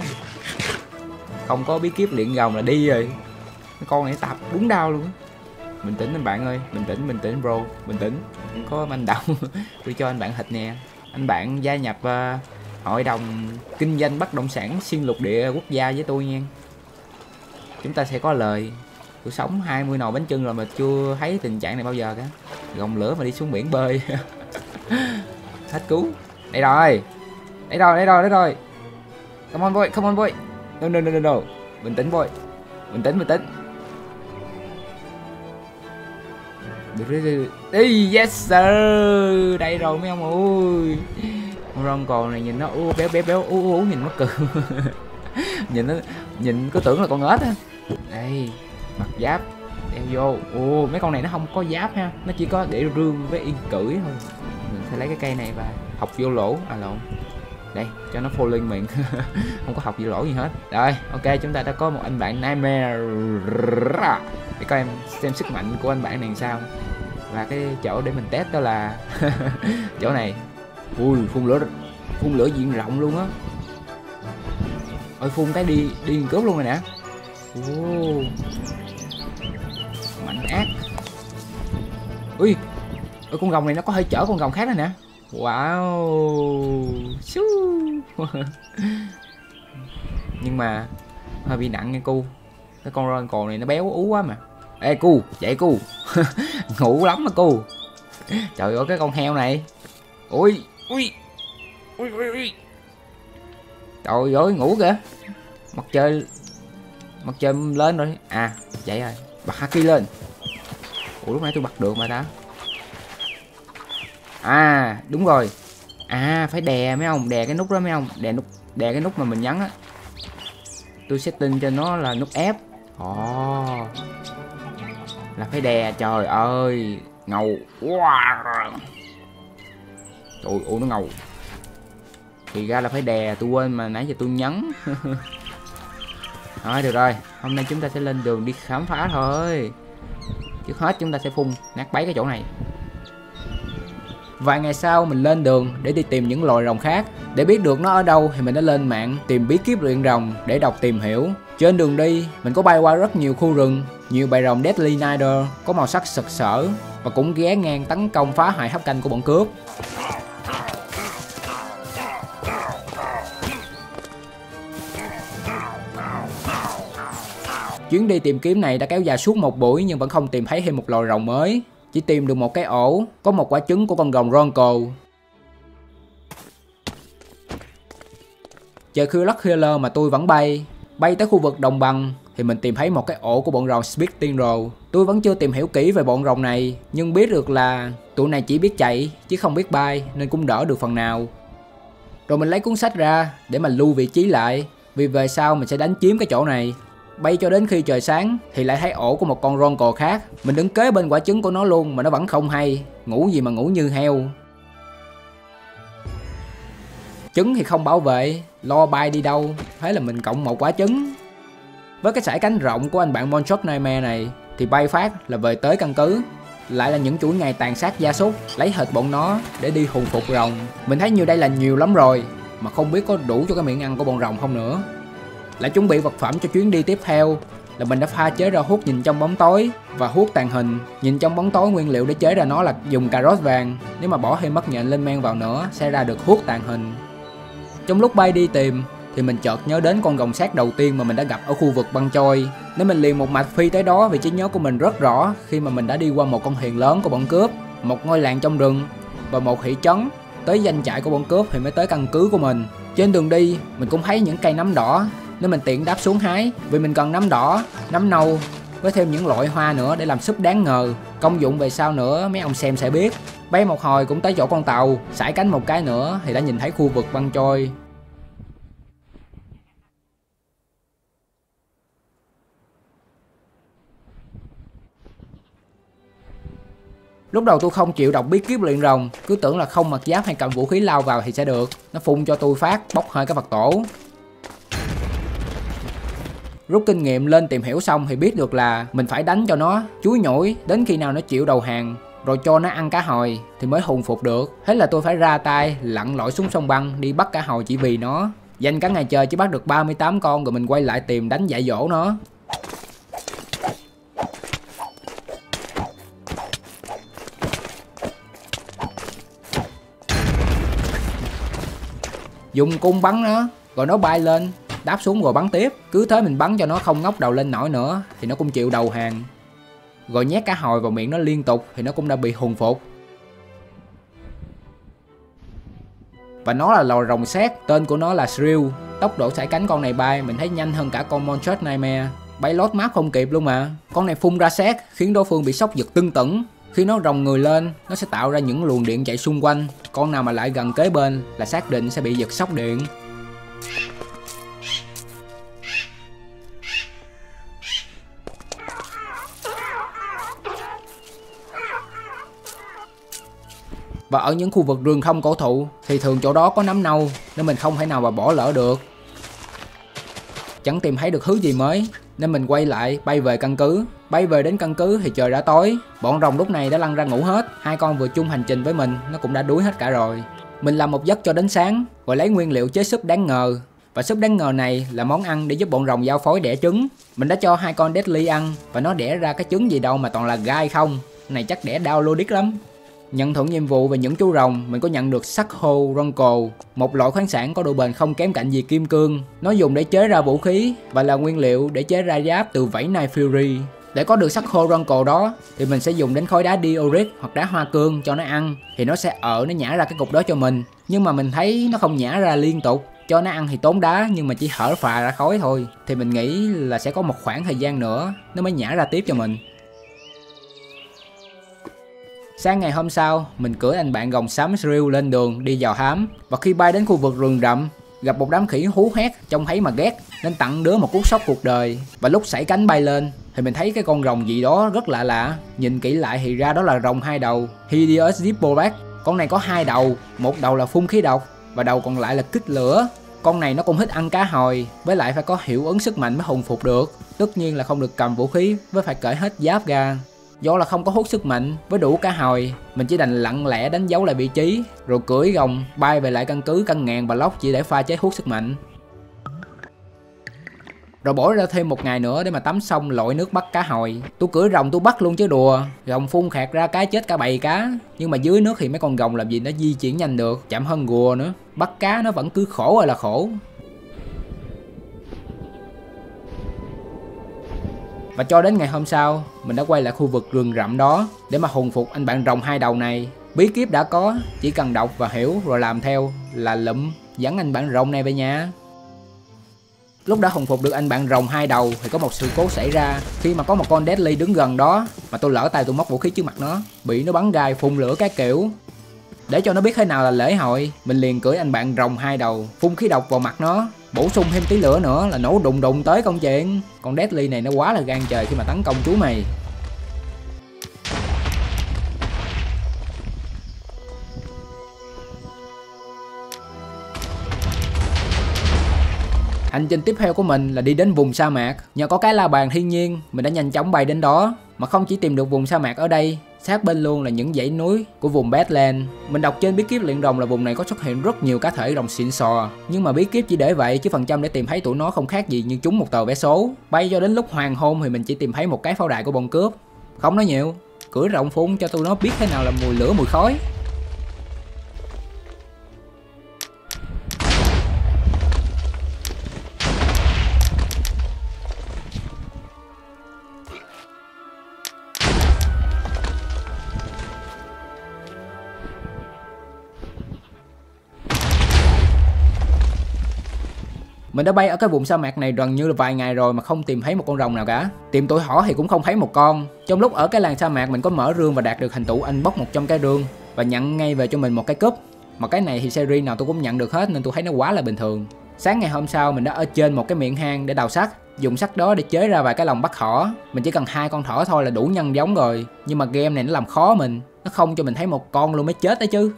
Không có bí kíp luyện rồng là đi rồi. Cái con này tạp đúng đau luôn. Bình tĩnh anh bạn ơi, bình tĩnh bro, bình tĩnh. Có anh đậu. Tôi cho anh bạn thịt nè. Anh bạn gia nhập hội đồng kinh doanh bất động sản xuyên lục địa quốc gia với tôi nha. Chúng ta sẽ có lời. Tôi sống 20 nồi bánh chưng rồi mà chưa thấy tình trạng này bao giờ cả. Gồng lửa mà đi xuống biển bơi. Hết cứu. Đây rồi. Đây rồi, đây rồi, đây rồi. Come on boy, come on boy. No, no, no, no, no. Bình tĩnh boy. Bình tĩnh, bình tĩnh. Ê, yes sir. Đây rồi mấy ông ơi. Con Ranko này nhìn nó béo béo béo ú nhìn mất cười. Nhìn nó nhìn cứ tưởng là con ếch á. Đây, mặc giáp đeo vô. Ồ, mấy con này nó không có giáp ha, nó chỉ có để rương với yên cưỡi thôi. Mình sẽ lấy cái cây này và học vô lỗ, à lộn. Đây, cho nó phô lên miệng. Không có học gì lỗ gì hết. Rồi, ok, chúng ta đã có một anh bạn Nightmare. Để coi em xem sức mạnh của anh bạn này sao. Và cái chỗ để mình test đó là chỗ này. Ui, phun lửa diện rộng luôn á. Ôi, phun cái đi cướp luôn rồi nè. Mạnh ác. Ui, ôi, con rồng này nó có thể chở con rồng khác rồi nè. Wow. Nhưng mà hơi bị nặng nha cu. Cái con Ranko này nó béo ú quá mà. Ê cu, dậy cu. Ngủ lắm mà cu. Trời ơi cái con heo này. Ui, ui. Ui ui ui. Trời ơi ngủ kìa. Mặt trời lên rồi. À, dậy rồi. Bật haki lên. Ủa lúc nãy tôi bật được mà ta. À đúng rồi. À phải đè mấy ông, đè cái nút đó mấy ông, đè cái nút mà mình nhấn á. Tôi setting cho nó là nút F. Oh. Là phải đè, trời ơi, ngầu. Wow. Trời ơi nó ngầu. Thì ra là phải đè, tôi quên mà nãy giờ tôi nhấn. Thôi được rồi, hôm nay chúng ta sẽ lên đường đi khám phá thôi. Trước hết chúng ta sẽ phun nát bấy cái chỗ này. Vài ngày sau mình lên đường để đi tìm những loài rồng khác. Để biết được nó ở đâu thì mình đã lên mạng tìm bí kíp luyện rồng để đọc tìm hiểu. Trên đường đi mình có bay qua rất nhiều khu rừng. Nhiều bầy rồng Deadly Nider có màu sắc sặc sỡ và cũng ghé ngang tấn công phá hại tháp canh của bọn cướp. Chuyến đi tìm kiếm này đã kéo dài suốt một buổi nhưng vẫn không tìm thấy thêm một loài rồng mới. Chỉ tìm được một cái ổ, có một quả trứng của con rồng Ronco. Chờ khi Lock Healer mà tôi vẫn bay tới khu vực đồng bằng thì mình tìm thấy một cái ổ của bọn rồng Spectral. Tôi vẫn chưa tìm hiểu kỹ về bọn rồng này nhưng biết được là tụi này chỉ biết chạy chứ không biết bay nên cũng đỡ được phần nào. Rồi mình lấy cuốn sách ra để mà lưu vị trí lại vì về sau mình sẽ đánh chiếm cái chỗ này. Bay cho đến khi trời sáng thì lại thấy ổ của một con Ronco khác. Mình đứng kế bên quả trứng của nó luôn mà nó vẫn không hay. Ngủ gì mà ngủ như heo. Trứng thì không bảo vệ, lo bay đi đâu. Thế là mình cộng một quả trứng. Với cái sải cánh rộng của anh bạn Monshot Nightmare này thì bay phát là về tới căn cứ. Lại là những chuỗi ngày tàn sát gia súc, lấy thịt bọn nó để đi hùng phục rồng. Mình thấy nhiều đây là nhiều lắm rồi, mà không biết có đủ cho cái miệng ăn của bọn rồng không nữa. Lại chuẩn bị vật phẩm cho chuyến đi tiếp theo là mình đã pha chế ra thuốc nhìn trong bóng tối và thuốc tàng hình. Nhìn trong bóng tối nguyên liệu để chế ra nó là dùng cà rốt vàng. Nếu mà bỏ thêm mất nhện lên men vào nữa sẽ ra được thuốc tàng hình. Trong lúc bay đi tìm thì mình chợt nhớ đến con rồng xác đầu tiên mà mình đã gặp ở khu vực băng trôi. Nếu mình liền một mạch phi tới đó vì trí nhớ của mình rất rõ khi mà mình đã đi qua một con thuyền lớn của bọn cướp, một ngôi làng trong rừng và một thị trấn. Tới doanh trại của bọn cướp thì mới tới căn cứ của mình. Trên đường đi mình cũng thấy những cây nấm đỏ nên mình tiện đáp xuống hái vì mình cần nấm đỏ, nấm nâu với thêm những loại hoa nữa để làm súp đáng ngờ. Công dụng về sau nữa mấy ông xem sẽ biết. Bay một hồi cũng tới chỗ con tàu, sải cánh một cái nữa thì đã nhìn thấy khu vực băng trôi. Lúc đầu tôi không chịu đọc bí kíp luyện rồng, cứ tưởng là không mặc giáp hay cầm vũ khí lao vào thì sẽ được. Nó phun cho tôi phát bốc hơi cái vật tổ. Rút kinh nghiệm lên tìm hiểu xong thì biết được là mình phải đánh cho nó chúi nhủi đến khi nào nó chịu đầu hàng, rồi cho nó ăn cá hồi thì mới hùng phục được. Thế là tôi phải ra tay lặn lội xuống sông băng đi bắt cá hồi chỉ vì nó. Dành cả ngày trời chỉ bắt được 38 con rồi mình quay lại tìm đánh dạy dỗ nó. Dùng cung bắn nó rồi nó bay lên, đáp xuống rồi bắn tiếp. Cứ thế mình bắn cho nó không ngóc đầu lên nổi nữa thì nó cũng chịu đầu hàng. Rồi nhét cá hồi vào miệng nó liên tục thì nó cũng đã bị hùng phục. Và nó là loài rồng sét, tên của nó là Shrill. Tốc độ sải cánh con này bay mình thấy nhanh hơn cả con Monster Nightmare. Bay lót map không kịp luôn mà. Con này phun ra sét khiến đối phương bị sốc giật tưng tửng. Khi nó rồng người lên, nó sẽ tạo ra những luồng điện chạy xung quanh. Con nào mà lại gần kế bên là xác định sẽ bị giật sốc điện. Và ở những khu vực rừng không cổ thụ thì thường chỗ đó có nấm nâu nên mình không thể nào mà bỏ lỡ được. Chẳng tìm thấy được thứ gì mới nên mình quay lại bay về căn cứ. Bay về đến căn cứ thì trời đã tối. Bọn rồng lúc này đã lăn ra ngủ hết. Hai con vừa chung hành trình với mình nó cũng đã đuối hết cả rồi. Mình làm một giấc cho đến sáng rồi lấy nguyên liệu chế súp đáng ngờ. Và súp đáng ngờ này là món ăn để giúp bọn rồng giao phối đẻ trứng. Mình đã cho hai con Deadly ăn và nó đẻ ra cái trứng gì đâu mà toàn là gai không. Này chắc đẻ đau logic lắm. Nhận thưởng nhiệm vụ về những chú rồng, mình có nhận được sắc hô Ronco, một loại khoáng sản có độ bền không kém cạnh gì kim cương. Nó dùng để chế ra vũ khí và là nguyên liệu để chế ra giáp từ vảy Night Fury. Để có được sắc hô Ronco đó thì mình sẽ dùng đến khối đá Dioric hoặc đá hoa cương cho nó ăn. Thì nó sẽ nó nhả ra cái cục đó cho mình. Nhưng mà mình thấy nó không nhả ra liên tục. Cho nó ăn thì tốn đá nhưng mà chỉ hở phà ra khối thôi. Thì mình nghĩ là sẽ có một khoảng thời gian nữa nó mới nhả ra tiếp cho mình. Sáng ngày hôm sau, mình cưỡi anh bạn gồng xám Shrill lên đường đi vào hám. Và khi bay đến khu vực rừng rậm, gặp một đám khỉ hú hét, trông thấy mà ghét, nên tặng đứa một cú sốc cuộc đời. Và lúc sải cánh bay lên, thì mình thấy cái con rồng gì đó rất lạ lạ. Nhìn kỹ lại thì ra đó là rồng hai đầu, Hideous Diplodocus. Con này có hai đầu, một đầu là phun khí độc, và đầu còn lại là kích lửa. Con này nó cũng thích ăn cá hồi, với lại phải có hiệu ứng sức mạnh mới hùng phục được. Tất nhiên là không được cầm vũ khí, với phải cởi hết giáp ra. Do là không có hút sức mạnh với đủ cá hồi, mình chỉ đành lặng lẽ đánh dấu lại vị trí, rồi cưỡi rồng bay về lại căn cứ căn ngàn và lóc chỉ để pha chế hút sức mạnh. Rồi bỏ ra thêm một ngày nữa để mà tắm xong lội nước bắt cá hồi. Tôi cưỡi rồng tôi bắt luôn chứ đùa. Rồng phun khạc ra cá chết cả bầy cá. Nhưng mà dưới nước thì mấy con rồng làm gì nó di chuyển nhanh được, chậm hơn rùa nữa. Bắt cá nó vẫn cứ khổ rồi là khổ. Và cho đến ngày hôm sau, mình đã quay lại khu vực rừng rậm đó để mà hùng phục anh bạn rồng hai đầu này. Bí kíp đã có, chỉ cần đọc và hiểu rồi làm theo là lụm dẫn anh bạn rồng này về nhà. Lúc đã hùng phục được anh bạn rồng hai đầu thì có một sự cố xảy ra khi mà có một con Deadly đứng gần đó mà tôi lỡ tay tôi móc vũ khí trước mặt nó, bị nó bắn gai phun lửa cái kiểu. Để cho nó biết thế nào là lễ hội, mình liền cưỡi anh bạn rồng hai đầu phun khí độc vào mặt nó, bổ sung thêm tí lửa nữa là nổ đùng đùng tới công chuyện. Con Deadly này nó quá là gan trời khi mà tấn công chú mày. Hành trình tiếp theo của mình là đi đến vùng sa mạc. Nhờ có cái la bàn thiên nhiên, mình đã nhanh chóng bay đến đó. Mà không chỉ tìm được vùng sa mạc ở đây, sát bên luôn là những dãy núi của vùng Badland. Mình đọc trên bí kíp luyện rồng là vùng này có xuất hiện rất nhiều cá thể rồng xịn sò. Nhưng mà bí kíp chỉ để vậy chứ phần trăm để tìm thấy tụi nó không khác gì như chúng một tờ vé số. Bay cho đến lúc hoàng hôn thì mình chỉ tìm thấy một cái pháo đài của bọn cướp. Không nói nhiều, cưỡi rồng phun cho tụi nó biết thế nào là mùi lửa mùi khói. Mình đã bay ở cái vùng sa mạc này gần như là vài ngày rồi mà không tìm thấy một con rồng nào cả. Tìm tụi hỏ thì cũng không thấy một con. Trong lúc ở cái làng sa mạc mình có mở rương và đạt được thành tựu anh bóc 100 cái rương và nhận ngay về cho mình một cái cúp. Mà cái này thì series nào tôi cũng nhận được hết nên tôi thấy nó quá là bình thường. Sáng ngày hôm sau mình đã ở trên một cái miệng hang để đào sắt, dùng sắt đó để chế ra vài cái lồng bắt thỏ. Mình chỉ cần 2 con thỏ thôi là đủ nhân giống rồi. Nhưng mà game này nó làm khó mình, nó không cho mình thấy một con luôn mới chết đấy chứ.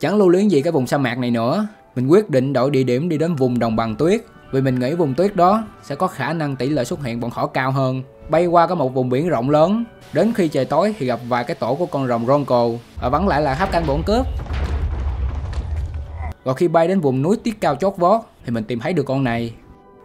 Chẳng lưu luyến gì cái vùng sa mạc này nữa. Mình quyết định đổi địa điểm đi đến vùng đồng bằng tuyết, vì mình nghĩ vùng tuyết đó sẽ có khả năng tỷ lệ xuất hiện bọn thỏ cao hơn. Bay qua có một vùng biển rộng lớn, đến khi trời tối thì gặp vài cái tổ của con rồng Ronco và vẫn lại là hấp canh bọn cướp. Rồi khi bay đến vùng núi tuyết cao chót vót thì mình tìm thấy được con này.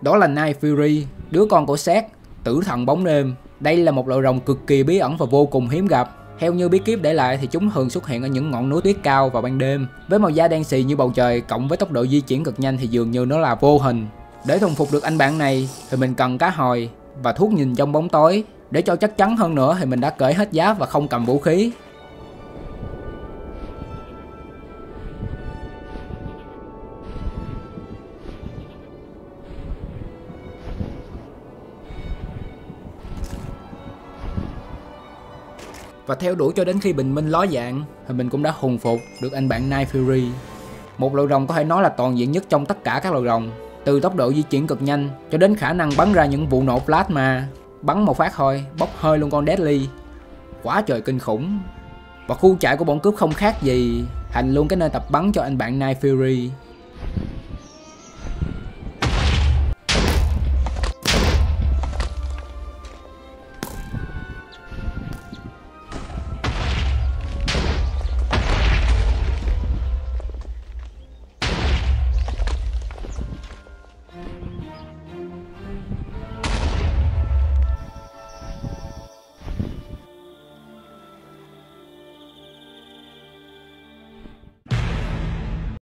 Đó là Night Fury, đứa con của Seth, tử thần bóng đêm. Đây là một loại rồng cực kỳ bí ẩn và vô cùng hiếm gặp. Theo như bí kíp để lại thì chúng thường xuất hiện ở những ngọn núi tuyết cao vào ban đêm. Với màu da đen xì như bầu trời cộng với tốc độ di chuyển cực nhanh thì dường như nó là vô hình. Để thuần phục được anh bạn này thì mình cần cá hồi và thuốc nhìn trong bóng tối. Để cho chắc chắn hơn nữa thì mình đã cởi hết giáp và không cầm vũ khí. Và theo đuổi cho đến khi bình minh ló dạng thì mình cũng đã hùng phục được anh bạn Night Fury. Một loại rồng có thể nói là toàn diện nhất trong tất cả các loại rồng, từ tốc độ di chuyển cực nhanh cho đến khả năng bắn ra những vụ nổ plasma. Bắn một phát thôi, bốc hơi luôn con Deadly. Quá trời kinh khủng. Và khu trại của bọn cướp không khác gì, thành luôn cái nơi tập bắn cho anh bạn Night Fury.